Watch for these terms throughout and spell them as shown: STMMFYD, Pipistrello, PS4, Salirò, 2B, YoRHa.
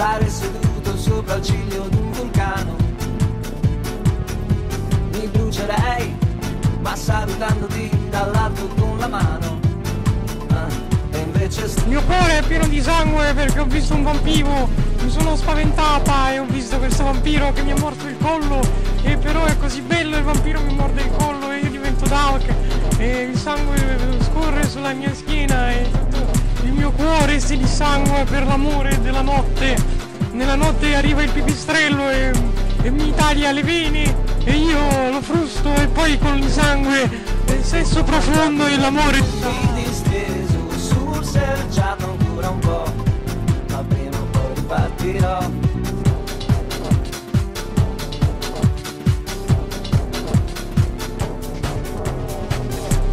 stare seduto sopra il ciglio d'un vulcano. Mi brucerei, ma salutandoti dall'alto con la mano. E invece il mio cuore è pieno di sangue perché ho visto un vampiro, mi sono spaventata e ho visto questo vampiro che mi ha morso il collo, e però è così bello, il vampiro mi morde il collo e io divento Dark e il sangue scorre sulla mia schiena e tutto. Il mio cuore si dissangue per l'amore della notte. Nella notte arriva il pipistrello e mi taglia le vene e io lo frusto e poi con il sangue, il sesso profondo e l'amore. Mi disteso sul selciato ancora un po', ma prima o poi ripartirò.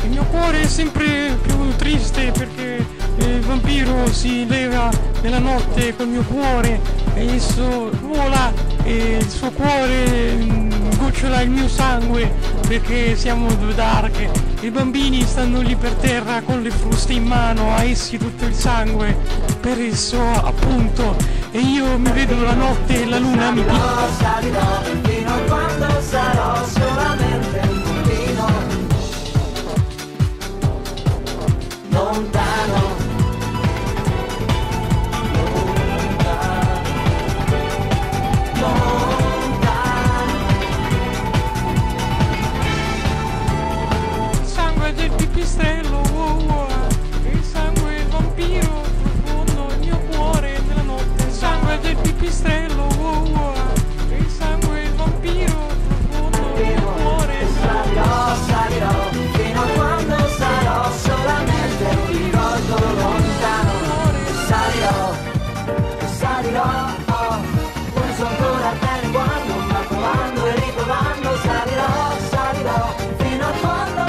Il mio cuore è sempre più triste perché il vampiro si leva nella notte col mio cuore e esso vola e il suo cuore gocciola il mio sangue perché siamo due Dark. I bambini stanno lì per terra con le fruste in mano, a essi tutto il sangue per esso appunto, e io mi vedo la notte e la luna mi picca. Salirò fino a quando sarò solamente un bambino lontano. Pipistrello, wow, wow. Il sangue del vampiro profondo il mio cuore nella notte. Il sangue del pipistrello, wow, wow. Il sangue del vampiro profondo il mio cuore. Salirò, salirò fino a quando sarò solamente un ricordo lontano. Salirò, salirò, oh, non so ancora bene quando, ma provando e riprovando. Salirò, salirò fino a quando